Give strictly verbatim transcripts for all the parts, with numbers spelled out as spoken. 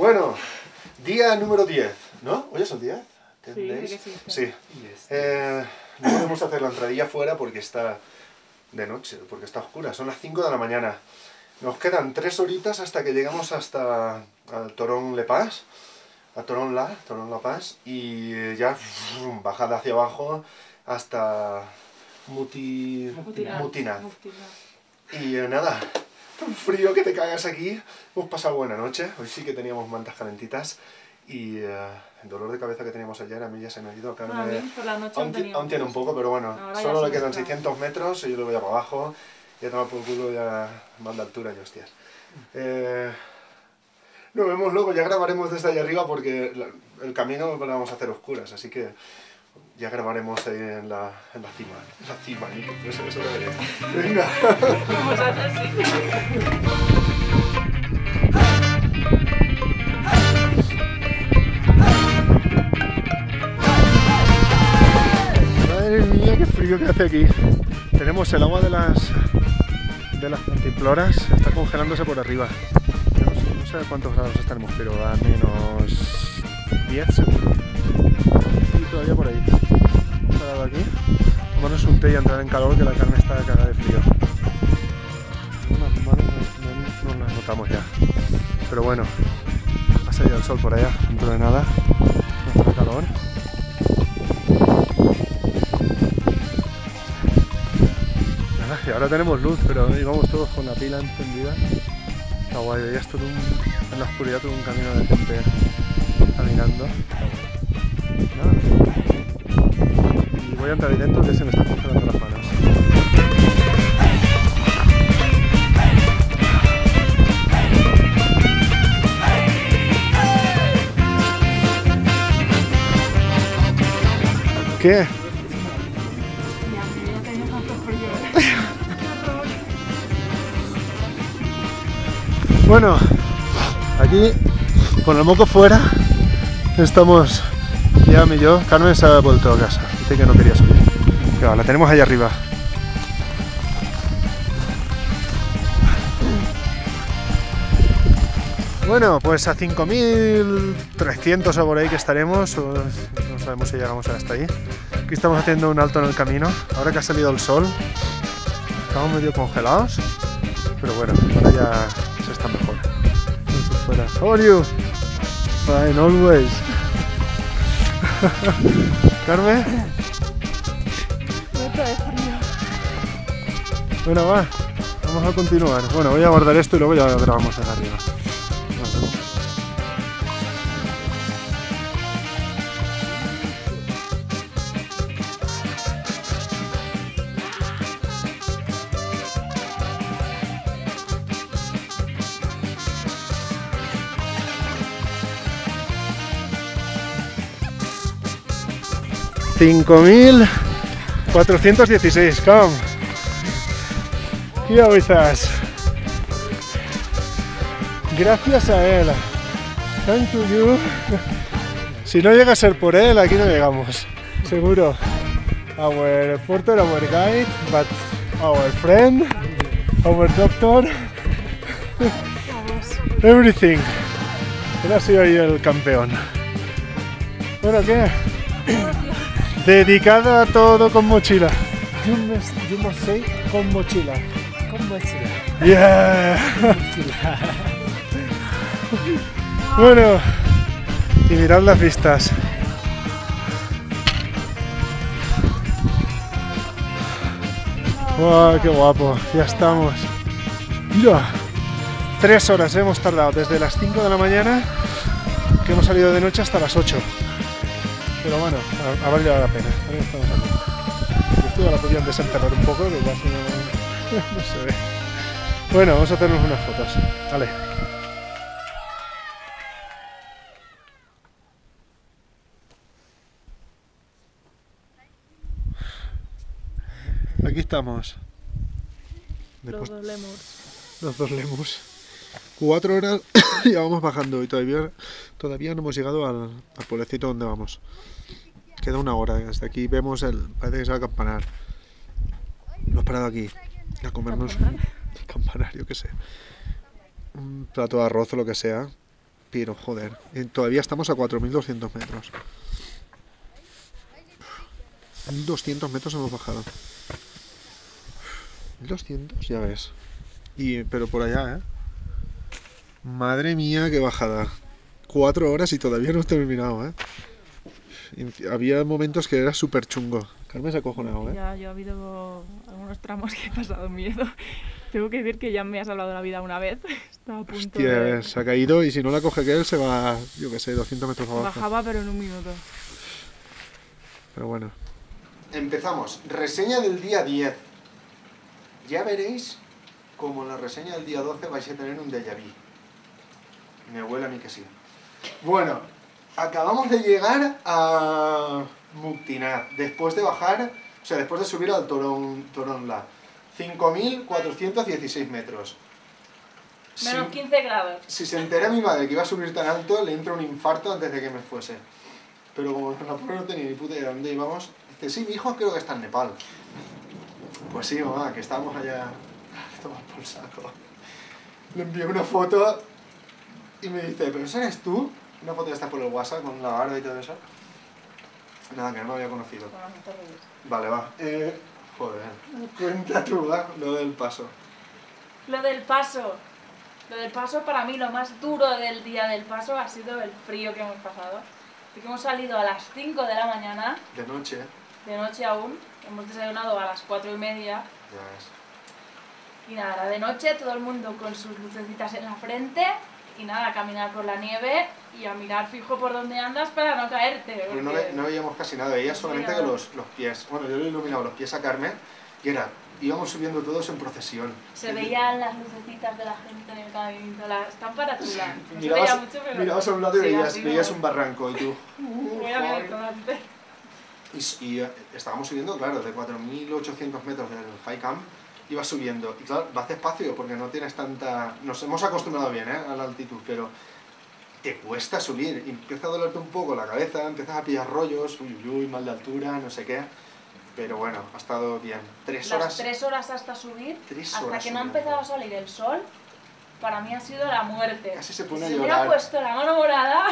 Bueno, día número diez, ¿no? ¿Hoy es el diez? ¿Entendéis? Sí, sí, sí. sí. Eh, no podemos hacer la entradilla fuera porque está de noche, porque está oscura. Son las cinco de la mañana. Nos quedan tres horitas hasta que llegamos hasta al Thorong La Pass, a Thorong La, Thorong La Pass, y ya bajada hacia abajo hasta Muti... Muktinath. Muktinath. Muktinath. Y eh, nada, tan frío que te cagas aquí. Hemos pasado buena noche, hoy sí que teníamos mantas calentitas y eh, el dolor de cabeza que teníamos ayer a mí ya se me ha ido. Acá no, me... Por la noche aún, aún tiene un poco, pero bueno, ahora solo le quedan seiscientos metros y yo lo voy para abajo. Ya tomar por culo, ya más de altura y hostias. Eh, nos vemos luego, ya grabaremos desde allá arriba porque la, el camino lo vamos a hacer oscuras, así que ya grabaremos ahí en la, en la cima. En la cima, ¿eh? Eso, eso lo veré. Venga. Vamos a hacer así. Que hace aquí. Tenemos el agua de las de las pantiploras, está congelándose por arriba. No sé, no sé a cuántos grados estaremos, pero a menos diez seguro. Y todavía por ahí. Hemos parado aquí. Tomarnos un té y entrar en calor, que la carne está cagada de frío. No, no, no, no las notamos ya. Pero bueno, ha salido el sol por allá, dentro de nada. Nuestro calor. Ahora tenemos luz, pero íbamos todos con la pila encendida. Está guay, veías todo un, en la oscuridad todo un camino de gente caminando. Nada. Y voy a entrar ahí dentro que se me están congelando las manos. ¿Qué? Bueno, aquí con el moco fuera estamos ya mi yo. Carmen se ha vuelto a casa, dice que no quería subir. Claro, la tenemos allá arriba. Bueno, pues a cinco mil trescientos o por ahí que estaremos, o no sabemos si llegamos hasta ahí. Aquí estamos haciendo un alto en el camino, ahora que ha salido el sol. Estamos medio congelados, pero bueno, ahora ya... está mejor. Entonces fuera. How are you? Fine, always. Carmen. Bueno, va. Vamos a continuar. Bueno, voy a guardar esto y luego ya grabamos acá arriba. cinco mil cuatrocientos dieciséis, come. Here with us. Gracias a él. Thank you. Si no llega a ser por él, aquí no llegamos. Seguro. Our porter, our guide, but our friend, our doctor, everything. Él ha sido ahí el campeón. Bueno, ¿qué? Dedicado a todo con mochila. You must, you must say con mochila. Con mochila. Yeah. Con mochila. Bueno, y mirad las vistas. Wow, qué guapo. Ya estamos. Mira. Tres horas hemos tardado desde las cinco de la mañana, que hemos salido de noche, hasta las ocho. Pero bueno, ha valido la pena. Ahora estamos aquí. Yo estuve a la podían desenterrar un poco, pero casi no, no se ve. Bueno, vamos a hacernos unas fotos. Vale. Aquí estamos. Después, los dos lemurs. Los dos lemurs. Cuatro horas y ya vamos bajando y todavía, todavía no hemos llegado al, al pueblecito donde vamos. Queda una hora, desde aquí vemos el... parece que se va a campanar. Hemos parado aquí a comernos un campanario, que sé, un plato de arroz o lo que sea, Pero, joder, todavía estamos a cuatro mil doscientos metros. mil doscientos metros hemos bajado. mil doscientos, ya ves. Y, pero por allá, ¿eh? Madre mía, qué bajada. Cuatro horas y todavía no he terminado, ¿eh? Había momentos que era súper chungo. Carmen se ha acojonado, ¿eh? Ya, yo he habido algunos tramos que he pasado miedo. Tengo que decir que ya me ha salvado la vida una vez. Estaba a punto. Hostia, de... se ha caído y si no la coge que él se va, yo que sé, doscientos metros abajo. Bajaba, pero en un minuto. Pero bueno. Empezamos. Reseña del día diez. Ya veréis como en la reseña del día doce vais a tener un déjà vu. Me huele a mí que sí. Bueno, acabamos de llegar a Muktinath, después de bajar, o sea, después de subir al Thorong La. cinco mil cuatrocientos dieciséis metros. Menos si, quince grados. Si se entera mi madre que iba a subir tan alto, le entra un infarto antes de que me fuese. Pero como no, no tenía ni puta idea de dónde íbamos, dice, sí, mi hijo creo que está en Nepal. Pues sí, mamá, que estábamos allá. Toma por saco. Le envié una foto y me dice, ¿pero esa eres tú? Una foto de esta por el WhatsApp con la barba y todo eso. Nada, que no me había conocido. Vale, va. Eh, joder. Cuenta tú, va, lo del paso. Lo del paso. Lo del paso, para mí, lo más duro del día del paso ha sido el frío que hemos pasado. Porque hemos salido a las cinco de la mañana. De noche. De noche aún. Hemos desayunado a las cuatro y media. Ya ves. Y nada, de noche todo el mundo con sus lucecitas en la frente. Y nada, a caminar por la nieve y a mirar fijo por donde andas para no caerte. Porque... Pero no, ve, no veíamos casi nada, veías solamente que los, los pies. Bueno, yo le iluminaba los pies a Carmen y era, íbamos subiendo todos en procesión. Se veían las lucecitas de la gente en el caminito, la estampa chula. No mirabas, se veía mucho, pero... mirabas a un lado y sí, veías, veías un barranco y tú... Voy a mirar todo antes. Y, y estábamos subiendo, claro, de cuatro mil ochocientos metros del High Camp. Y vas subiendo, y claro, vas despacio porque no tienes tanta... Nos hemos acostumbrado bien, ¿eh?, a la altitud, pero te cuesta subir, empieza a dolerte un poco la cabeza, empiezas a pillar rollos, uy, uy, uy, mal de altura, no sé qué, pero bueno, ha estado bien. Tres Las horas... tres horas hasta subir, tres hasta horas que no ha empezado a salir el sol, para mí ha sido la muerte. Casi se pone a llorar. Si hubiera puesto la mano morada,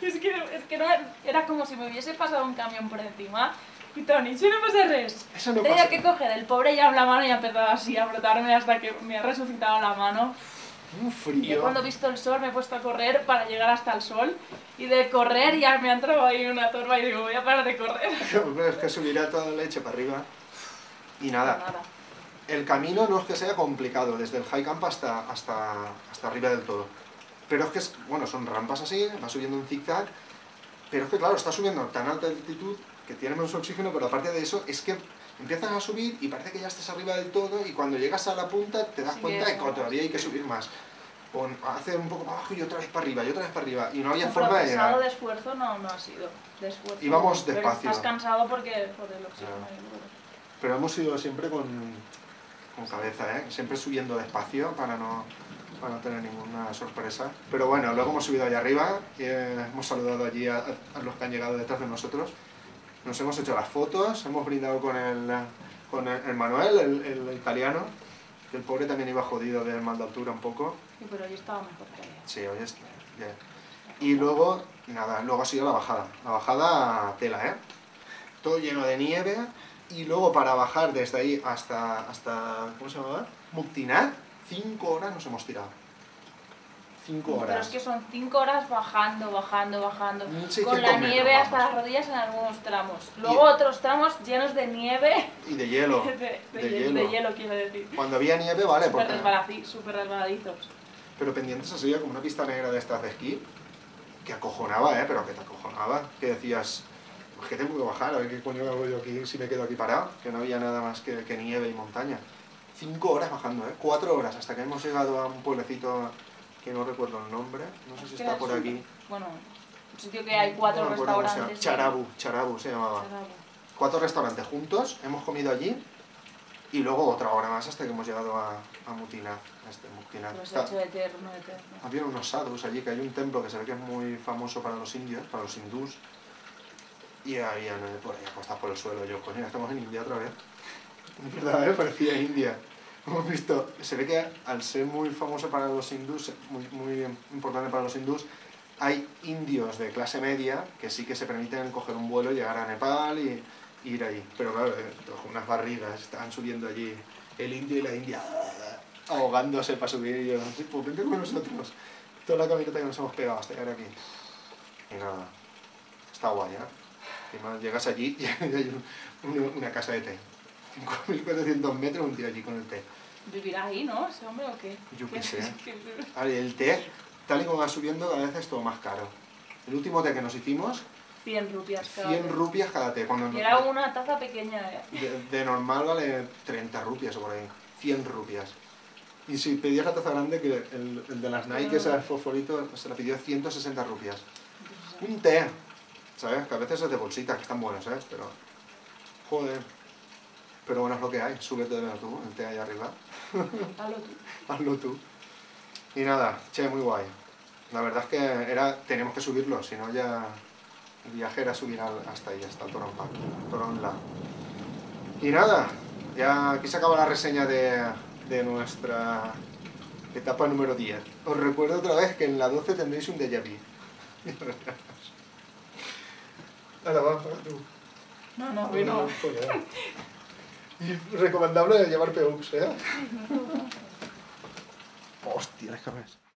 es que, es que no, era como si me hubiese pasado un camión por encima. Y Tony, si no pasa res, eso no tenía pasa. Que coger el pobre ya la mano y ha empezado así a brotarme hasta que me ha resucitado la mano. Un frío. Y cuando he visto el sol me he puesto a correr para llegar hasta el sol. Y de correr ya me ha entrado ahí una torba y digo, voy a parar de correr. Pero es que subirá toda la leche para arriba. Y nada. No, nada. El camino no es que sea complicado, desde el High Camp hasta, hasta, hasta arriba del todo. Pero es que, es, bueno, son rampas así, va subiendo en zigzag. Pero es que claro, está subiendo tan alta altitud que tiene menos oxígeno, pero aparte de eso es que empiezas a subir y parece que ya estás arriba del todo y cuando llegas a la punta te das sí, cuenta de que todavía hay que subir más. O hacer un poco para abajo y otra vez para arriba, y otra vez para arriba, y no había forma de llegar. De esfuerzo no, no ha sido. De esfuerzo, íbamos despacio. Pero estás cansado porque por el oxígeno. Claro. Pero hemos ido siempre con, con cabeza, ¿eh? Siempre subiendo despacio para no, para no tener ninguna sorpresa. Pero bueno, luego hemos subido allá arriba, eh, hemos saludado allí a, a los que han llegado detrás de nosotros. Nos hemos hecho las fotos, hemos brindado con el, con el, el Manuel, el, el italiano, que el pobre también iba jodido de mal de altura un poco. Sí, pero hoy estaba mejor que allá. Sí, hoy está bien. Y luego, nada, luego ha sido la bajada. La bajada tela, ¿eh? Todo lleno de nieve y luego para bajar desde ahí hasta, hasta ¿cómo se llamaba? Muktinath, cinco horas nos hemos tirado. Cinco horas. Pero es que son cinco horas bajando, bajando, bajando, sí, con la nieve metros, hasta las rodillas en algunos tramos. Luego y... otros tramos llenos de nieve. Y de hielo. De, de, de, de hielo. hielo, quiero decir. Cuando había nieve, vale, súper porque... Súper resbaladitos. Pero pendientes así, como una pista negra de estas de esquí, que acojonaba, ¿eh? Pero que te acojonaba. Que decías, pues que tengo que bajar, a ver qué coño hago yo aquí si me quedo aquí parado. Que no había nada más que, que nieve y montaña. Cinco horas bajando, ¿eh? Cuatro horas, hasta que hemos llegado a un pueblecito... que no recuerdo el nombre, no sé si está por aquí. Bueno, un sitio que hay cuatro no restaurantes. Charabu, Charabu se llamaba. Charabu. Cuatro restaurantes juntos, hemos comido allí y luego otra hora más hasta que hemos llegado a, a Muktinath. Este, Muktinath. Los está, hecho eterno, eterno. Había unos sadhus allí, que hay un templo que se ve que es muy famoso para los indios, para los hindús. Y había por ahí acostados por el suelo, yo, coño, estamos en India otra vez. Es verdad, ¿eh? Parecía India. hemos visto, se ve que al ser muy famoso para los hindús, muy, muy importante para los hindús, hay indios de clase media que sí que se permiten coger un vuelo, llegar a Nepal y, y ir allí. Pero claro, con unas barrigas, están subiendo allí el indio y la india ahogándose para subir y yo, pues vente con nosotros. Toda la caminata que nos hemos pegado hasta llegar aquí. Y nada, está guay, ¿eh? Encima llegas allí y hay una casa de té. cinco mil cuatrocientos metros un tío allí con el té. ¿Vivirá ahí, no? ¿Ese hombre o qué? Yo qué sé. El té, tal y como va subiendo, cada vez es todo más caro. El último té que nos hicimos... cien rupias cada té. cien rupias cada té. Cuando era nos... una taza pequeña, ¿eh? De, de normal vale treinta rupias o por ahí. cien rupias. Y si pedías la taza grande, que el, el de las Nike, ese fosforito, se la pidió ciento sesenta rupias. Un té, ¿sabes? Que a veces es de bolsita, que están buenos, ¿eh? Pero... joder. Pero bueno, es lo que hay. Súbete de tú, el té allá arriba. Hazlo tú. Hazlo tú. Y nada, che, muy guay. La verdad es que era, teníamos que subirlo, si no ya... el viaje era subir al, hasta ahí, hasta el Thorong La. Y nada, ya aquí se acaba la reseña de... de nuestra etapa número diez. Os recuerdo otra vez que en la doce tendréis un déjà vu. Ahora va, tú. No, no, voy no. Y recomendable llevar P E U X, ¿eh? Hostia, es que ves.